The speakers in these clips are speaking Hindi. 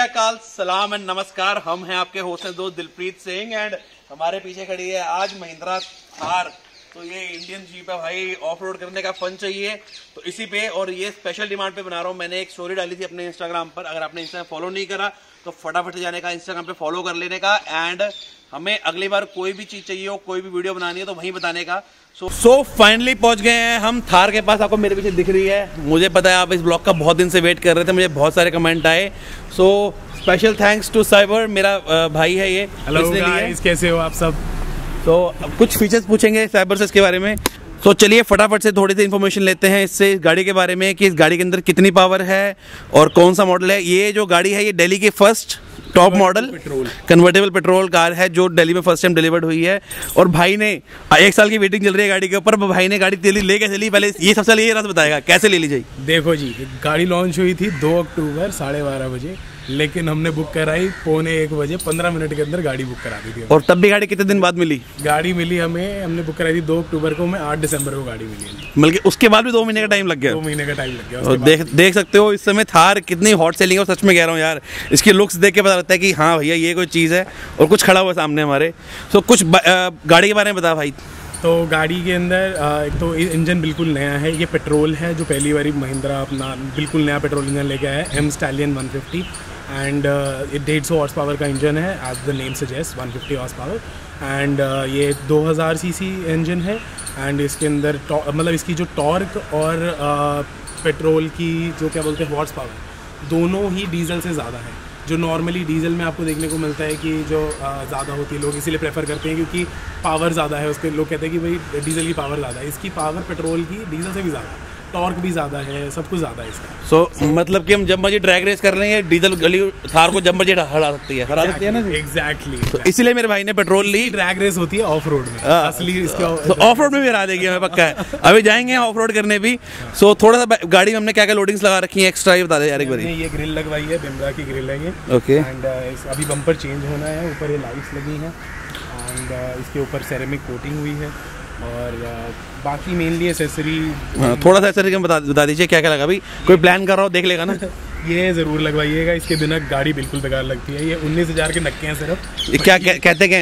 अकाल, सलाम एंड नमस्कार। हम हैं आपके होस्ट एंड दोस्त दिलप्रीत सिंह एंड हमारे पीछे खड़ी है आज महिंद्रा थार। तो ये इंडियन जीप है भाई, ऑफ रोड करने का फन चाहिए तो इसी पे, और ये स्पेशल डिमांड पे बना रहा हूँ। मैंने एक स्टोरी डाली थी अपने इंस्टाग्राम पर, अगर आपने इंस्टाग्राम फॉलो नहीं करा तो फटाफट जाने का इंस्टाग्राम पे फॉलो कर लेने का। एंड हमें अगली बार कोई भी चीज़ चाहिए हो, कोई भी वीडियो बनानी है तो वहीं बताने का। सो फाइनली पहुंच गए हैं हम थार के पास। आपको मेरे पीछे दिख रही है, मुझे पता है आप इस ब्लॉग का बहुत दिन से वेट कर रहे थे। मुझे बहुत सारे कमेंट आए। So special thanks to cyber, मेरा भाई है ये। हेलो गाइस, कैसे हो आप सब? तो कुछ फीचर्स पूछेंगे साइबर से इसके बारे में। तो चलिए फटाफट से थोड़ी सी इन्फॉर्मेशन लेते हैं इससे, इस गाड़ी के बारे में कि इस गाड़ी के अंदर कितनी पावर है और कौन सा मॉडल है। ये जो गाड़ी है ये दिल्ली की first top model convertible petrol car है जो दिल्ली में फर्स्ट टाइम डिलीवर्ड हुई है। और भाई ने एक साल की वेटिंग चल रही है गाड़ी के ऊपर। भाई ने गाड़ी ले कैसे ली, पहले ये सबसे ये रात बताएगा कैसे ले ली जाए। देखो जी, गाड़ी लॉन्च हुई थी 2 अक्टूबर 12:30 बजे, लेकिन हमने बुक कराई 11:45 बजे। 15 मिनट के अंदर गाड़ी बुक करा दी थी। और तब भी गाड़ी कितने दिन बाद मिली? गाड़ी मिली हमें, हमने बुक कराई थी 2 अक्टूबर को, हमें 8 दिसंबर को गाड़ी मिली। बल्कि उसके बाद भी 2 महीने का टाइम लग गया। 2 महीने का टाइम लग गया। और देख सकते हो इस समय थार कितनी हॉट सेलिंग है। सच में कह रहा हूँ यार, इसकी लुक्स देख के पता लगता है कि हाँ भैया ये कोई चीज़ है। और कुछ खड़ा हुआ सामने हमारे। तो कुछ गाड़ी के बारे में बता भाई। तो गाड़ी के अंदर तो इंजन बिल्कुल नया है, ये पेट्रोल है जो पहली बारी महिंद्रा अपना बिल्कुल नया पेट्रोल इंजन लेके आया है। M Stallion 150 and 150 horse power का इंजन है, as the name suggest 150 horse power. And ये 2000 सीसी इंजन है एंड इसके अंदर मतलब इसकी जो टॉर्क और पेट्रोल की जो क्या बोलते हैं हॉर्स पावर, दोनों ही डीजल से ज़्यादा है। जो नॉर्मली डीजल में आपको देखने को मिलता है कि जो ज़्यादा होती है, लोग इसीलिए प्रेफर करते हैं क्योंकि पावर ज़्यादा है उसके। लोग कहते हैं कि भाई डीजल की पावर ज़्यादा है, इसकी पावर पेट्रोल की डीजल से भी ज़्यादा है, टॉर्क भी ज़्यादा है, सब कुछ ज़्यादा है इसका। सो मतलब कि हम जब मर्जी ड्रैग रेस कर लेंगे, डीजल गली थार को जब मर्जी हरा सकती है, हरा सकती है ना। एग्जैक्टली, इसलिए मेरे भाई ने पेट्रोल ली। ड्रैग रेस होती है ऑफ रोड में, असली ऑफ रोड में भी हरा देगी हमें, पक्का है। अभी जाएंगे ऑफ रोड करने भी। सो थोड़ा सा गाड़ी में हमने क्या क्या लोडिंग्स लगा रखी है एक्स्ट्रा ये बता दें यार एक बार। ये ग्रिल लगवाई है, बिम्ब्रा की ग्रिल है ये। ओके। एंड अभी बम्पर चेंज होना है, ऊपर ये लाइट्स लगी हैं एंड इसके ऊपर सेरेमिक कोटिंग हुई है। और बाकी मेनली एसेसरी, थोड़ा सा एसेसरी हम बता दीजिए क्या क्या लगा। भाई कोई प्लान कर रहा हो देख लेगा ना। ये ज़रूर लगवाइएगा, इसके बिना गाड़ी बिल्कुल बेकार लगती है। ये 19,000 के नक्के हैं सिर्फ। क्या कहते हैं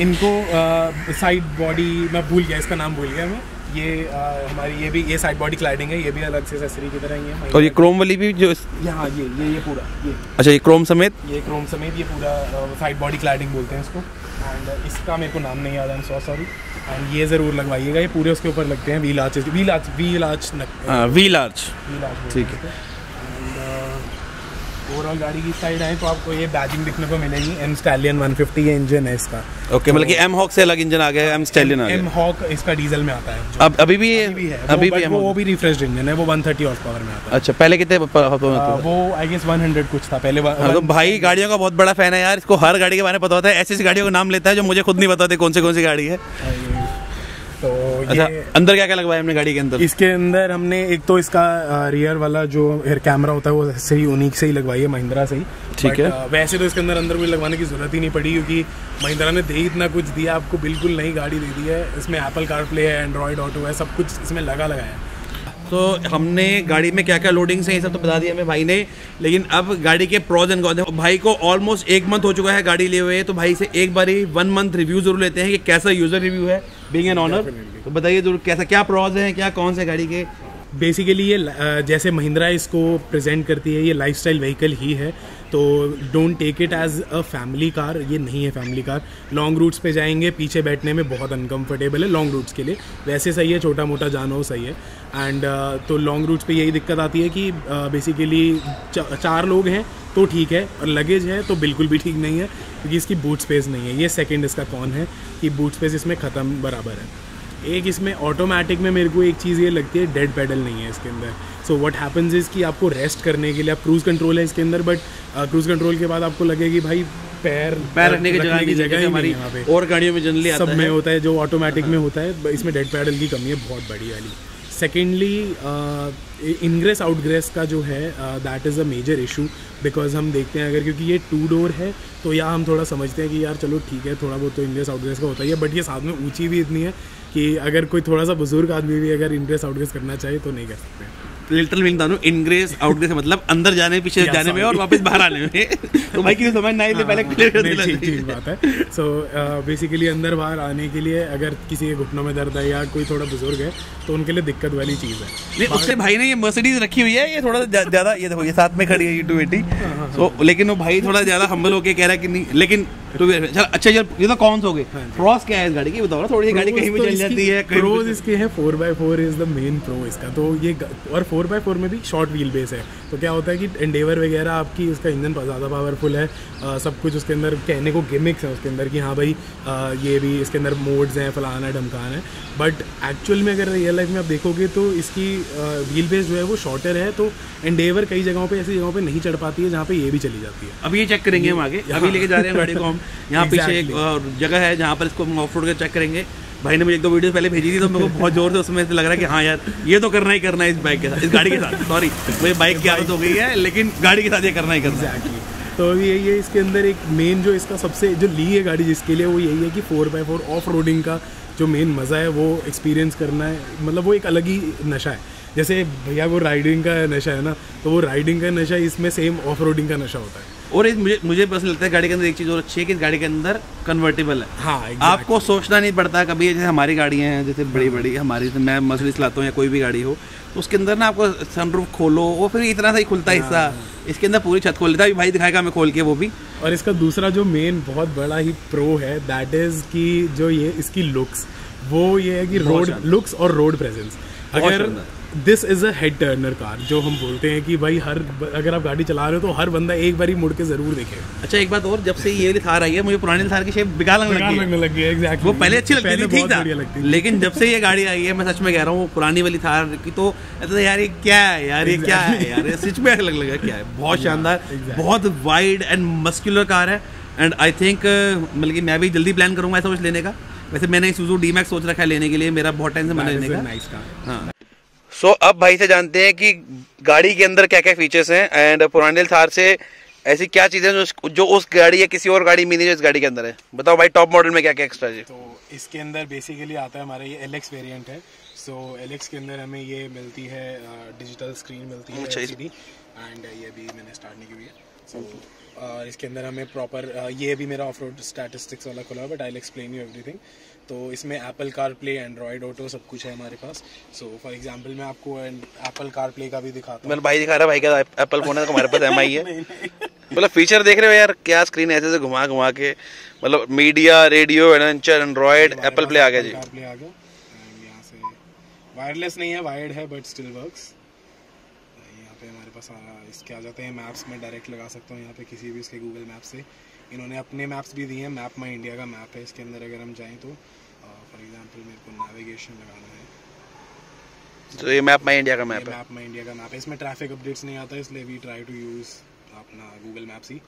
इनको साइड बॉडी, मैं भूल गया इसका नाम, भूल गया मैं। ये हमारी ये भी ये साइड बॉडी क्लाइडिंग है, ये भी अलग से एसेसरी की तरह ही है। और ये क्रोम वाली भी जो यहाँ ये पूरा ये, अच्छा ये क्रोम समेत, ये क्रोम समेत ये पूरा साइड बॉडी क्लाइडिंग बोलते हैं इसको। एंड इसका मेरे को नाम नहीं याद है, सॉरी। एंड ये ज़रूर लगवाइएगा, ये पूरे उसके ऊपर लगते हैं व्हील आर्चेस, व्हील आर्च, ठीक है। ओवरऑल गाड़ी की साइड आए तो आपको ये बैजिंग दिखने को मिलेगी। एम स्टालियन 150 ये इंजन है इसका। ओके, मतलब कि एम हॉक से अलग इंजन आ गया है, एम स्टालियन आ गया। एम हॉक इसका डीजल में आता है अब अभी भी है। वो भी रिफ्रेश्ड इंजन है, वो 130 हॉर्स पावर में आता है। अच्छा, पहले कितने वो आई गेस 100 कुछ था पहले। तो भाई गाड़ियों का बहुत बड़ा फैन है यार, इसको हर गाड़ी के बारे में पता होता है। ऐसी गाड़ियों का नाम लेता है जो मुझे खुद नहीं बताते कौन सी गाड़ी है। तो अच्छा, ये अंदर क्या क्या लगवाया हमने गाड़ी के अंदर? इसके अंदर हमने एक तो इसका रियर वाला जो रियर कैमरा होता है वो सही यूनिक से ही लगवाई है, महिंद्रा से ही, ठीक है। वैसे तो इसके अंदर कोई लगवाने की जरूरत ही नहीं पड़ी क्योंकि महिंद्रा ने दे इतना कुछ दिया आपको, बिल्कुल नई गाड़ी दे दी है। इसमें एप्पल CarPlay है, एंड्रॉयड ऑटो है, सब कुछ इसमें लगाया है। तो हमने गाड़ी में क्या क्या लोडिंग्स हैं ये सब तो बता दिया हमें भाई ने, लेकिन अब गाड़ी के प्रॉज एंड कॉन्स। भाई को ऑलमोस्ट 1 मंथ हो चुका है गाड़ी लिए हुए, तो भाई से एक बार ही 1 मंथ रिव्यू जरूर लेते हैं कि कैसा यूज़र रिव्यू है, बीइंग एन ऑनर। तो बताइए जरूर कैसा, क्या प्रॉज हैं, क्या कौन से गाड़ी के। बेसिकली ये जैसे महिंद्रा इसको प्रेजेंट करती है, ये लाइफस्टाइल व्हीकल ही है, तो don't take it as a family car. ये नहीं है फैमिली कार। लॉन्ग रूट्स पे जाएंगे, पीछे बैठने में बहुत अनकंफर्टेबल है लॉन्ग रूट्स के लिए। वैसे सही है, छोटा मोटा जाना हो सही है। एंड तो लॉन्ग रूट्स पे यही दिक्कत आती है कि बेसिकली 4 लोग हैं तो ठीक है, और लगेज है तो बिल्कुल भी ठीक नहीं है क्योंकि इसकी बूट स्पेस नहीं है। ये सेकेंड इसका कॉन है कि बूट स्पेस इसमें ख़त्म बराबर है। एक इसमें ऑटोमेटिक में मेरे को एक चीज़ ये लगती है, डेड पेडल नहीं है इसके अंदर। सो व्हाट हैपन्स इज़ कि आपको रेस्ट करने के लिए, आप क्रूज़ कंट्रोल है इसके अंदर, बट क्रूज़ कंट्रोल के बाद आपको लगेगी भाई पैर रखने की जगह हमारी यहाँ पे और गाड़ियों में जनरली सब में होता है जो ऑटोमेटिक में होता है। इसमें डेड पेडल की कमी है बहुत बड़ी वाली। सेकेंडली इनग्रेस आउटग्रेस का जो है that is a major issue, because हम देखते हैं अगर, क्योंकि ये 2 डोर है तो या हम थोड़ा समझते हैं कि यार चलो ठीक है थोड़ा बहुत तो इनग्रेस आउटग्रेस का होता ही है, बट ये साथ में ऊंची भी इतनी है कि अगर कोई थोड़ा सा बुजुर्ग आदमी भी अगर इनग्रेस आउटग्रेस करना चाहिए तो नहीं कर सकते। लिटल विंग दानू, इनग्रेस आउटग्रेस मतलब अंदर जाने पीछे जाने में और वापस बाहर आने में तो भाई की समझ नहीं पहले ठीक बात है। सो बेसिकली अंदर बाहर आने के लिए अगर किसी के घुटनों में दर्द है या कोई थोड़ा बुजुर्ग है तो उनके लिए दिक्कत वाली चीज़ है। उससे भाई ने ये मर्सिडीज रखी हुई है, ये थोड़ा ज़्यादा, ये देखो ये साथ में खड़ी है ये 280, तो लेकिन वो भाई थोड़ा ज़्यादा हम्बल होकर कह रहा है कि नहीं, लेकिन अच्छा यार ये तो कौन हो गए क्रॉस क्या है इस गाड़ी की बताओ ना, थोड़ी गाड़ी कहीं भी चल जाती है। क्रोज इसके है 4x4 is the main pro इसका, तो ये और 4x4 में भी शॉर्ट व्हील बेस है तो क्या होता है कि एंडेवर वगैरह आपकी उसका इंजन ज़्यादा पावरफुल है, सब कुछ उसके अंदर कहने को गिमिक्स है उसके अंदर कि हाँ भाई ये भी इसके अंदर मोड्स हैं फलाना ढमकाना है, बट एक्चुअल में अगर रियल लाइफ में आप देखोगे तो इसकी व्हील बेस जो है वो शॉर्टर है, तो एंडेवर कई जगहों पर ऐसी जगहों पर नहीं चढ़ पाती है जहाँ पे ये भी चली जाती है। अब ये चेक करेंगे हम आगे, अभी लेके जा रहे हैं गाड़ी को, यहाँ पीछे एक जगह है जहाँ पर इसको हम ऑफ रोड कर चेक करेंगे। भाई ने मुझे एक दो वीडियो पहले भेजी थी तो मेरे को बहुत जोर से उसमें लग रहा है कि हाँ यार ये तो करना ही करना है इस बाइक के साथ, इस गाड़ी के साथ, सॉरी मुझे बाइक की आदत हो गई है लेकिन गाड़ी के साथ ये करना ही करना है। तो यही है इसके अंदर एक मेन जो इसका सबसे जो ली है गाड़ी जिसके लिए, वो यही है कि 4x4 ऑफ रोडिंग का जो मेन मज़ा है वो एक्सपीरियंस करना है, मतलब वो एक अलग ही नशा है। जैसे भैया वो राइडिंग का नशा है ना, तो वो राइडिंग का नशा इसमें सेम ऑफ रोडिंग का नशा होता है। और इस मुझे बस लगता है गाड़ी के अंदर एक चीज़ और अच्छी है कि इस गाड़ी के अंदर कन्वर्टेबल है। हाँ exactly. आपको सोचना नहीं पड़ता कभी, जैसे हमारी गाड़ियाँ हैं जैसे बड़ी बड़ी हमारी, तो मैं मर्सिडीज लाता हूँ या कोई भी गाड़ी हो तो उसके अंदर ना आपको सनरूफ खोलो और फिर इतना सा ही खुलता है हिस्सा, इसके अंदर पूरी छत खोल लेता है भाई, दिखाएगा हमें खोल के वो भी। और इसका दूसरा जो मेन बहुत बड़ा ही प्रो है दैट इज़ कि जो ये इसकी लुक्स, वो ये है कि रोड लुक्स और रोड प्रेजेंस। अगर this is a head turner car जो हम बोलते हैं कि भाई हर अगर आप गाड़ी चला रहे हो तो हर बंदा एक बार ही मुड़ के ज़रूर देखे। अच्छा एक बात और, जब से ये थार आई है मुझे पुराने थार की शेप बेकार लगने लगी है। एग्जैक्टली वो पहले अच्छी लगती थी, ठीक था, लेकिन जब से ये गाड़ी आई है मैं सच में कह रहा हूँ, वो पुरानी वाली थार की तो यार ये क्या है यार, ये क्या है यार, सच में अलग लगा क्या है। बहुत शानदार, बहुत वाइड एंड मस्कुलर कार है एंड आई थिंक मतलब कि मैं भी जल्दी प्लान करूँगा ऐसा कुछ लेने का। वैसे मैंने सुजुकी डीमैक्स सोच रखा है लेने के लिए, मेरा बहुत टाइम से मन लेने का। हाँ सो अब भाई से जानते हैं कि गाड़ी के अंदर क्या क्या फीचर्स हैं एंड पुराने थार से ऐसी क्या चीज़ें जो उस गाड़ी या किसी और गाड़ी में नहीं जो इस गाड़ी के अंदर है। बताओ भाई टॉप मॉडल में क्या क्या एक्स्ट्रा है। तो इसके अंदर बेसिकली आता है हमारा ये LX वेरिएंट है। सो LX के अंदर हमें ये मिलती है डिजिटल स्क्रीन मिलती है LCD एंड ये भी मैंने स्टार्ट नहीं की हुई है। सो इसके अंदर हमें प्रॉपर ये भी मेरा ऑफ रोड स्टैटिस्टिक्स वाला खुला है but I will explain you everything. तो इसमें Apple CarPlay, Android Auto सब कुछ है हमारे पास। सो फॉर एग्जांपल मैं आपको Apple CarPlay का भी दिखाता हूँ। भाई दिखा रहा भाई का Apple फोन है तो हमारे पास एम आई है। मतलब फीचर देख रहे हो यार, क्या स्क्रीन ऐसे से घुमा घुमा के, मतलब media, radio, adventure, Android, Apple Play आ गया जी। Apple आ गया एंड यहाँ से वायरलेस नहीं है, वायर्ड है बट स्टिल वर्क्स। यहाँ पे हमारे पास इसके आ जाते हैं मैप्स में, डायरेक्ट लगा सकता हूँ यहाँ पे किसी भी उसके Google मैप से। इन्होंने अपने मैप्स भी दिए हैं, मैप माई इंडिया का मैप है इसके अंदर। अगर हम जाएँ तो फॉर एग्जांपल मेरे को नेविगेशन लगाना है तो ये मैप माई इंडिया का मैप है। मैप माई इंडिया का मैप है, इसमें ट्रैफिक अपडेट्स नहीं आता इसलिए वी ट्राई टू यूज़ अपना गूगल मैप्स ही।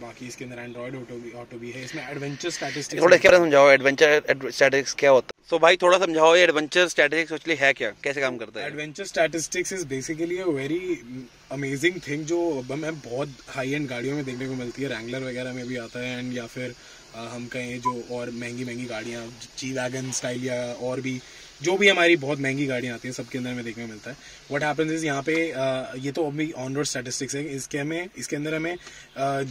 बाकी इसके अंदर एंड्रॉयड ऑटो भी है। इसमें एडवेंचर स्टैटिस्टिक्स थोड़ा क्या समझाओ, एडवेंचर स्टैटिस्टिक्स क्या होता है। सो भाई थोड़ा समझाओ ये एडवेंचर स्टैटिस्टिक्स एक्चुअली है क्या, कैसे काम करता है। Adventure statistics is basically a very amazing thing जो हमें बहुत हाई एंड गाड़ियों में देखने को मिलती है। रैंगलर वगैरह में भी आता है एंड या फिर हम कहें जो और महंगी महंगी गाड़ियाँ G-Wagen स्टाइल या और भी जो भी हमारी बहुत महंगी गाड़ियाँ आती हैं सबके अंदर हमें देखने को मिलता है। व्हाट हैपेंस इज यहाँ पे ये तो अभी ऑन रोड स्टैटिस्टिक्स है। इसके अंदर हमें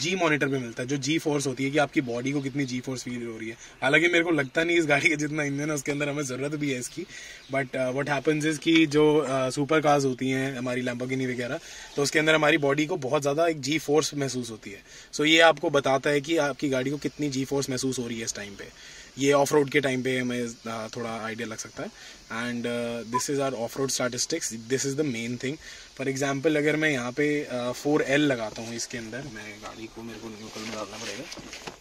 जी मॉनिटर पे मिलता है जो जी फोर्स होती है कि आपकी बॉडी को कितनी जी फोर्स फील हो रही है। हालांकि मेरे को लगता नहीं इस गाड़ी के जितना इंजन है उसके अंदर हमें ज़रूरत भी है इसकी, बट व्हाट हैपेंस इज कि जो सुपर कार्स होती हैं हमारी लैम्बोर्गिनी वगैरह तो उसके अंदर हमारी बॉडी को बहुत ज़्यादा एक जी फोर्स महसूस होती है। सो ये आपको बताता है कि आपकी गाड़ी को कितनी जी फोर्स महसूस हो रही है इस टाइम पे। ये ऑफ रोड के टाइम पे हमें थोड़ा आइडिया लग सकता है and this is our off road statistics, this is the main thing. For example अगर मैं यहाँ पे 4L लगाता हूँ इसके अंदर, मैं गाड़ी को मेरे को न्यूट्रल में डालना पड़ेगा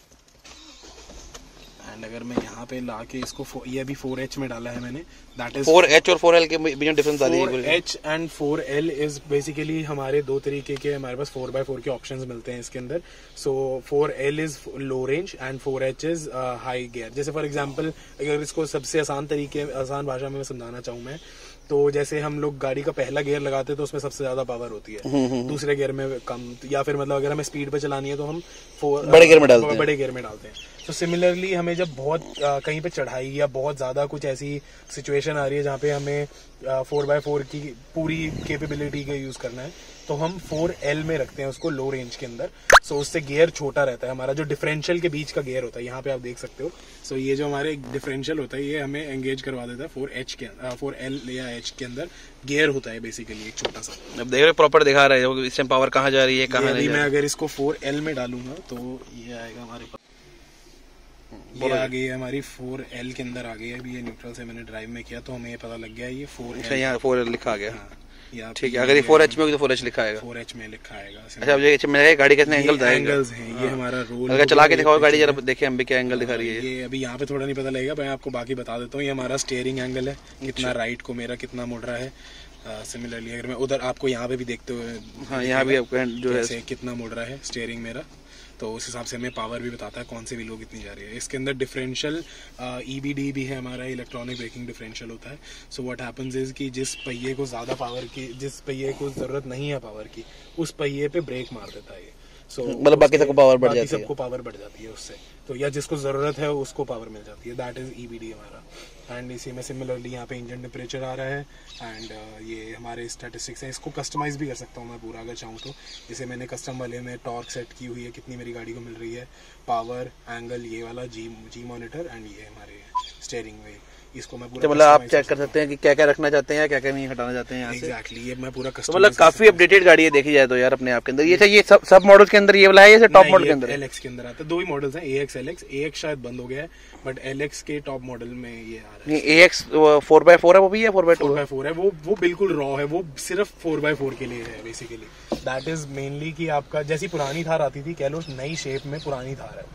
एंड अगर मैं यहाँ पे ला के इसको ये अभी 4H में डाला है मैंने। दैट इज 4H और 4L के बीच में डिफरेंस आ रही है। 4H and 4L is basically हमारे दो तरीके के हमारे पास 4x4 के ऑप्शंस मिलते हैं इसके अंदर। So 4L is low range and 4H is high gear. जैसे फॉर एग्जांपल अगर इसको सबसे आसान भाषा में समझाना चाहूँ मैं तो जैसे हम लोग गाड़ी का पहला गियर लगाते हैं तो उसमें सबसे ज्यादा पावर होती है, दूसरे गियर में कम, या फिर मतलब अगर हमें स्पीड पे चलानी है तो हम बड़े गियर में डालते हैं। तो सिमिलरली हमें जब बहुत कहीं पे चढ़ाई या बहुत ज्यादा कुछ ऐसी सिचुएशन आ रही है जहाँ पे हमें 4x4 की पूरी कैपेबिलिटी का यूज करना है तो हम 4L में रखते हैं उसको, लो रेंज के अंदर। सो उससे गियर छोटा रहता है हमारा, जो डिफरेंशियल के बीच का गियर होता है, यहाँ पे आप देख सकते हो। सो ये जो हमारे डिफरेंशियल होता है ये हमें एंगेज करवा देता है 4L या H के अंदर गियर होता है बेसिकली, एक छोटा सा। अब देख रहे प्रॉपर दिखा रहा है इस टाइम पावर कहाँ जा रही है कहाँ नहीं। मैं अगर इसको 4L में डालूंगा तो ये आएगा हमारे पास, ये आ गई है हमारी 4L के अंदर आ गई है। अभी ये न्यूट्रल से मैंने ड्राइव में किया तो हमें ये पता लग गया ये 4L लिखा गया। ठीक है, अगर ये 4H में होगी तो 4H लिखा आएगा, 4H में लिखा आएगा। अच्छा, अब ये गाड़ी कितने एंगल जाएगा, एंगल्स हैं ये हमारा रोल। अगर चला के दिखाओ गाड़ी जरा, देखें हम भी क्या एंगल दिखा रही है। ये अभी यहाँ पे थोड़ा नहीं पता लगेगा, मैं आपको बाकी बता देता हूँ। ये हमारा स्टीयरिंग एंगल है, कितना राइट को मेरा कितना मुड़ रहा है। सिमिलरली अगर मैं उधर आपको यहाँ पे भी देखते हुए, यहाँ भी आपका जो है कितना मुड़ रहा है स्टीयरिंग मेरा, तो उस हिसाब से हमें पावर भी बताता है कौन से व्हीलों कितनी जा रही है। इसके अंदर डिफरेंशियल EBD भी है हमारा, इलेक्ट्रॉनिक ब्रेकिंग डिफरेंशियल होता है। सो व्हाट हैपेंस इज कि जिस पहिए को ज़्यादा पावर की, जिस पहिए को ज़रूरत नहीं है पावर की, उस पहिए पे ब्रेक मार देता है ये। सो मतलब बाकी सबको पावर बढ़ जाती है, सबको पावर बढ़ जाती है उससे, तो या जिसको ज़रूरत है उसको पावर मिल जाती है। दैट इज़ EBD हमारा। एंड इसी में सिमिलरली यहाँ पे इंजन टेम्परेचर आ रहा है एंड ये हमारे स्टैटिस्टिक्स हैं। इसको कस्टमाइज़ भी कर सकता हूँ मैं पूरा अगर चाहूँ तो। इसे मैंने कस्टम वाले में टॉर्क सेट की हुई है, कितनी मेरी गाड़ी को मिल रही है, पावर, एंगल, ये वाला जी मॉनिटर एंड ये हमारे स्टीयरिंग व्हील। इसको मैं पूरा, मतलब आप चेक कर सकते हैं कि क्या क्या रखना चाहते हैं, क्या क्या नहीं हटाना चाहते हैं यहाँ से। एक्जैक्टली ये मैं पूरा कस्टम, मतलब काफी अपडेटेड गाड़ी है देखी जाए तो यार अपने आप के अंदर। ये सब मॉडल के अंदर ये वाला है, ये टॉप मॉडल के अंदर LX के अंदर आता है। दो ही मॉडल्स हैं, AX LX। AX शायद बंद हो गया है बट LX के टॉप मॉडल में ये आ रहा है। AX 4x4 है, वो भी है 4x4 है, वो बिल्कुल रॉ है, वो सिर्फ 4x4 के लिए है बेसिकली। दैट इज मेनली कि आपका जैसी पुरानी थार आती थी कह लो, नई शेप में पुरानी थार है।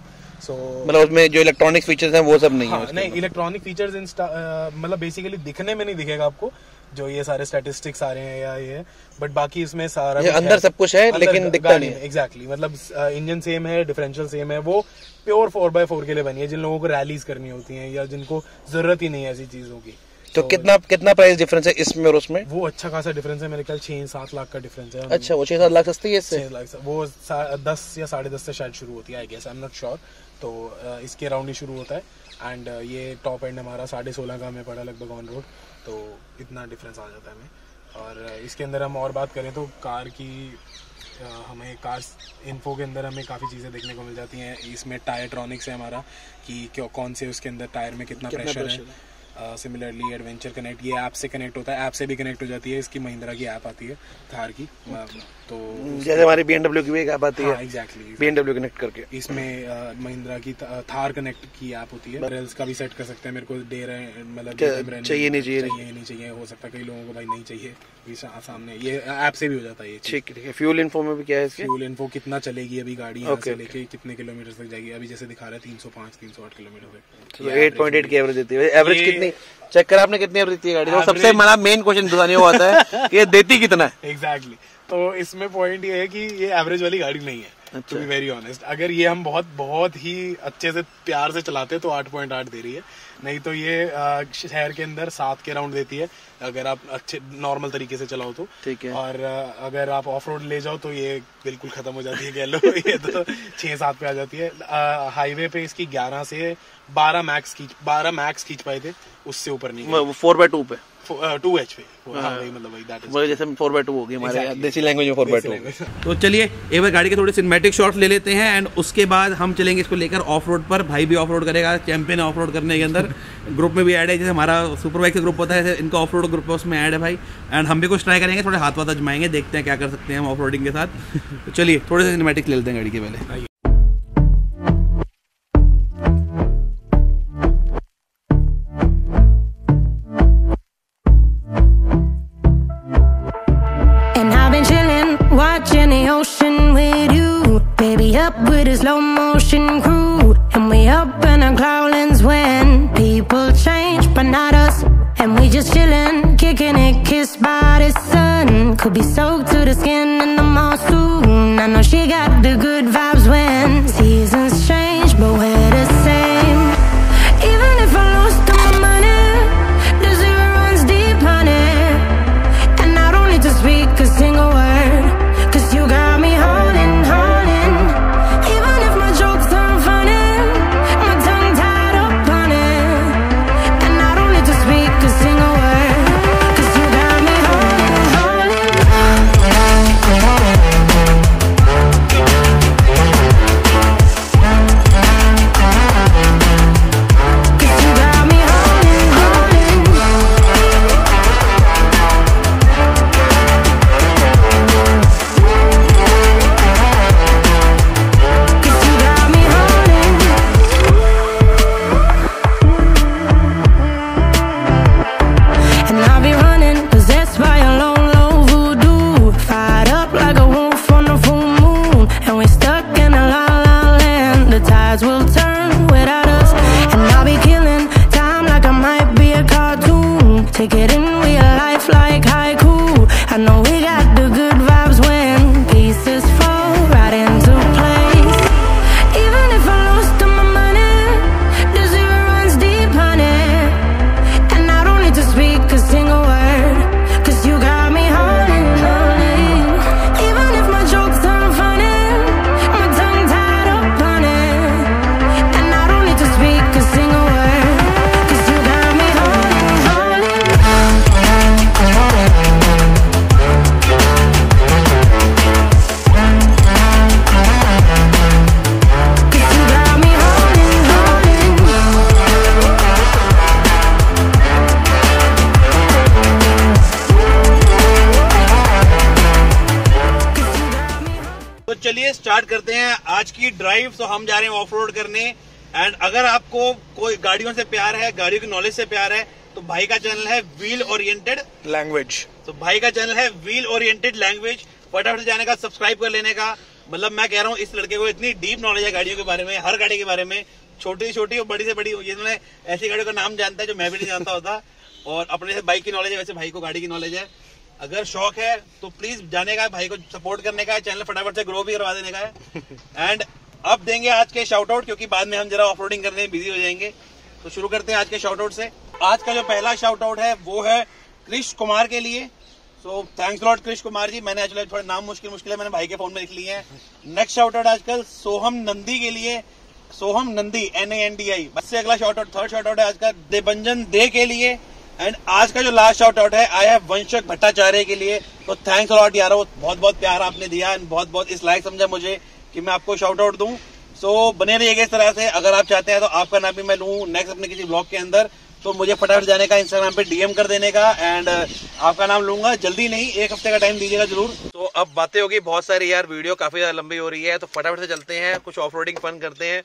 So, मतलब उसमें जो इलेक्ट्रॉनिक फीचर्स हैं वो सब नहीं है। नहीं, इलेक्ट्रॉनिक फीचर्स मतलब बेसिकली दिखने में नहीं दिखेगा आपको जो ये सारे स्टैटिस्टिक्स आ रहे हैं या ये, बट बाकी इसमें सारा अंदर सब कुछ है लेकिन दिखता नहीं। एग्जैक्टली, मतलब इंजन सेम है, डिफरेंशियल सेम है, वो प्योर 4x4 के लिए बनी है, जिन लोगों को रैलीज करनी होती है या जिनको जरूरत ही नहीं है ऐसी चीजों की। तो कितना प्राइस डिफरेंस है इसमें और उसमें? वो अच्छा खासा डिफरेंस है, मेरे ख्याल 6-7 लाख का डिफरेंस है। अच्छा, वो 6-7 लाख सस्ती है इससे? 6 लाख वो 10 या 10.5 से शायद शुरू होती है, I guess, I am not sure. तो इसके अराउंड ही शुरू होता है। एंड ये टॉप एंड हमारा 16.5 का हमें पड़ा लगभग ऑन रोड, तो इतना डिफरेंस आ जाता है हमें। और इसके अंदर हम और बात करें तो कार की, हमें कार इन्फो के अंदर हमें काफ़ी चीज़ें देखने को मिल जाती हैं। इसमें टायर ट्रॉनिक्स है हमारा कि कौन से उसके अंदर टायर में कितना प्रेशर है। सिमिलरली एडवेंचर कनेक्ट, ये ऐप से कनेक्ट होता है, ऐप से भी कनेक्ट हो जाती है। इसकी महिंद्रा की ऐप आती है थार की, तो जैसे हमारी BMW की भी एक ऐप आती है। एग्जैक्टली, BMW कनेक्ट करके इसमें महिंद्रा की थार कनेक्ट की ऐप होती है। रेल्स का भी सेट कर सकते हैं, मेरे को दे रहे हैं, मतलब चाहिए नहीं चाहिए, हो सकता है कई लोगों को भाई नहीं चाहिए, सामने ये ऐप से भी हो जाता है। ठीक है, फ्यूल इन्फो में भी क्या है? फ्यूल इन्फो कितना चलेगी अभी गाड़ी, यहाँ से लेके कितने किलोमीटर तक जाएगी। अभी जैसे दिखा रहा है 305-308 किलोमीटर तक, 8.8 की एवरेज देती है। एवरेज कितनी चेक करा आपने, कितनी एवरेज देती है गाड़ी? और सबसे हमारा मेन क्वेश्चन दुनिया में आता है कि ये देती कितना है एग्जैक्टली। तो इसमें पॉइंट ये है कि ये एवरेज वाली गाड़ी नहीं है। टू बी वेरी ऑनेस्ट, अगर ये हम बहुत ही अच्छे से प्यार से चलाते तो 8.8 दे रही है, नहीं तो ये शहर के अंदर 7 के राउंड देती है अगर आप अच्छे नॉर्मल तरीके से चलाओ तो। ठीक है। और अगर आप ऑफ रोड ले जाओ तो ये बिल्कुल खत्म हो जाती है कह लो ये तो 6-7 पे आ जाती है। हाईवे पे इसकी 11 से 12 मैक्स खींच पाए थे, उससे ऊपर नहीं। 4x2 पे 2H पे, मतलब जैसे 4x2 हो गई हमारे देसी लैंग्वेज में 4x2। तो चलिए एक बार गाड़ी के थोड़े सिनेमैटिक शॉट्स ले लेते हैं एंड उसके बाद हम चलेंगे इसको लेकर ऑफ रोड पर। भाई भी ऑफ रोड करेगा, चैंपियन ऑफ रोड करने के अंदर। ग्रुप में भी ऐड है, जैसे हमारा सुपरबाइक का ग्रुप होता है, इनका ऑफ रोड ग्रुप है, उसमें ऐड है भाई। एंड हम भी कुछ ट्राई करेंगे, थोड़े हाथ वाथ आजमाएंगे, देखते हैं क्या कर सकते हैं हम ऑफ रोडिंग के साथ। चलिए थोड़े से सिनेमैटिक ले लेते हैं गाड़ी के पहले। Up with a slow motion crew, and we up in our clouds when people change, but not us. And we just chillin', kicking it, kissed by the sun. Could be soaked to the skin in the mall soon. I know she got the good vibes when seasons change, but we're the same. Even if I lost all my money, the zero runs deep, honey. Start करते हैं आज की ड्राइव। तो हम जा रहे हैं ऑफ रोड करने। एंड अगर आपको कोई गाड़ियों से प्यार है, गाड़ियों की नॉलेज से प्यार है, तो भाई का चैनल है व्हील ओरिएंटेड लैंग्वेज। फटाफट से जाने का, सब्सक्राइब कर लेने का। मतलब मैं कह रहा हूँ इस लड़के को इतनी डीप नॉलेज है गाड़ियों के बारे में, हर गाड़ी के बारे में, छोटी से छोटी और बड़ी से बड़ी। ये ऐसी गाड़ियों का नाम जानता है जो मैं भी नहीं जानता होता। और अपने से बाइक की नॉलेज है, वैसे भाई को गाड़ी की नॉलेज है। अगर शौक है तो प्लीज जाने का, भाई को सपोर्ट करने का, चैनल फटाफट से ग्रो भी करवा देने का है। एंड अब देंगे आज के शाउट आउट, क्योंकि बाद में हम जरा ऑफ रोडिंग करने में बिजी हो जाएंगे। तो शुरू करते हैं आज के शाउट आउट से। आज का जो पहला शाउट आउट है वो है कृष्ण कुमार के लिए। So thanks lot Krishna Kumar ji. मैंने एक्चुअली थोड़ा नाम मुश्किल है, मैंने भाई के फोन में लिख लिए हैं। नेक्स्ट शाउट आउट आजकल सोहम नंदी के लिए। सोहम नंदी NANDI। इससे अगला shout out, third shout out है आज का देबंजन दे के लिए। एंड आज का जो लास्ट शाउट आउट है आया है वंशक भट्टाचार्य के लिए। तो थैंक्स लॉट यार, बहुत बहुत प्यार आपने दिया एंड बहुत बहुत इस लायक समझा मुझे कि मैं आपको शाउट आउट दूं। सो बने रहिएगा इस तरह से। अगर आप चाहते हैं तो आपका नाम भी मैं लूं नेक्स्ट अपने किसी ब्लॉग के अंदर, तो मुझे फटाफट जाने का, इंस्टाग्राम पे डीएम कर देने का एंड आपका नाम लूंगा। जल्दी नहीं, एक हफ्ते का टाइम दीजिएगा जरूर। तो अब बातें होगी बहुत सारी यार, वीडियो काफी ज्यादा लंबी हो रही है। तो फटाफट से चलते हैं, कुछ ऑफ रोडिंग फन करते हैं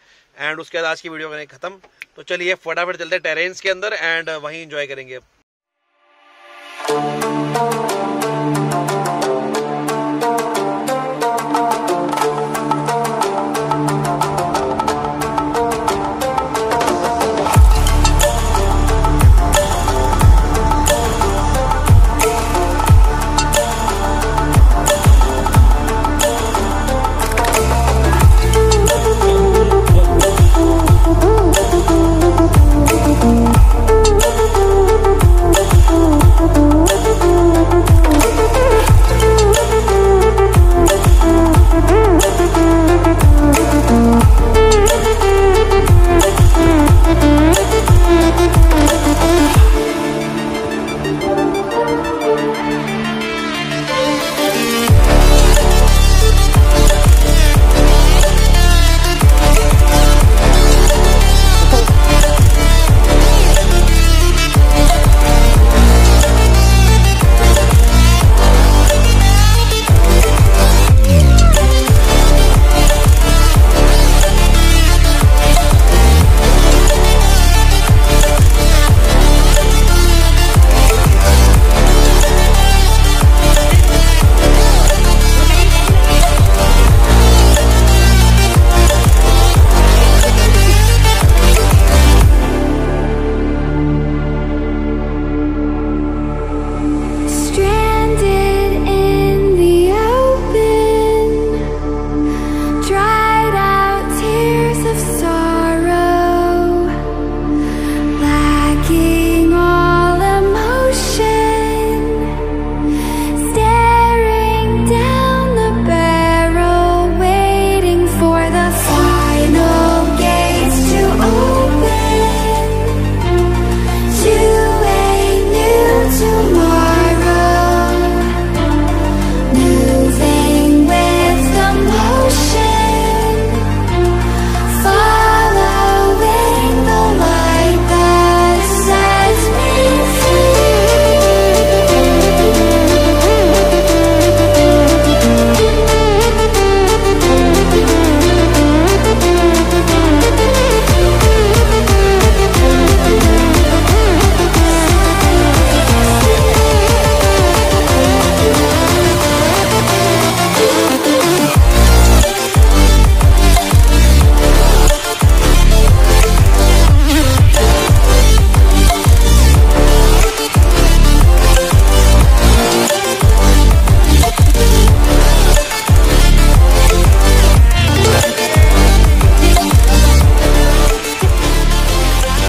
एंड उसके बाद आज की वीडियो करेंगे खत्म। तो चलिए फटाफट चलते हैं टेरेंस के अंदर एंड वहीं इंजॉय करेंगे।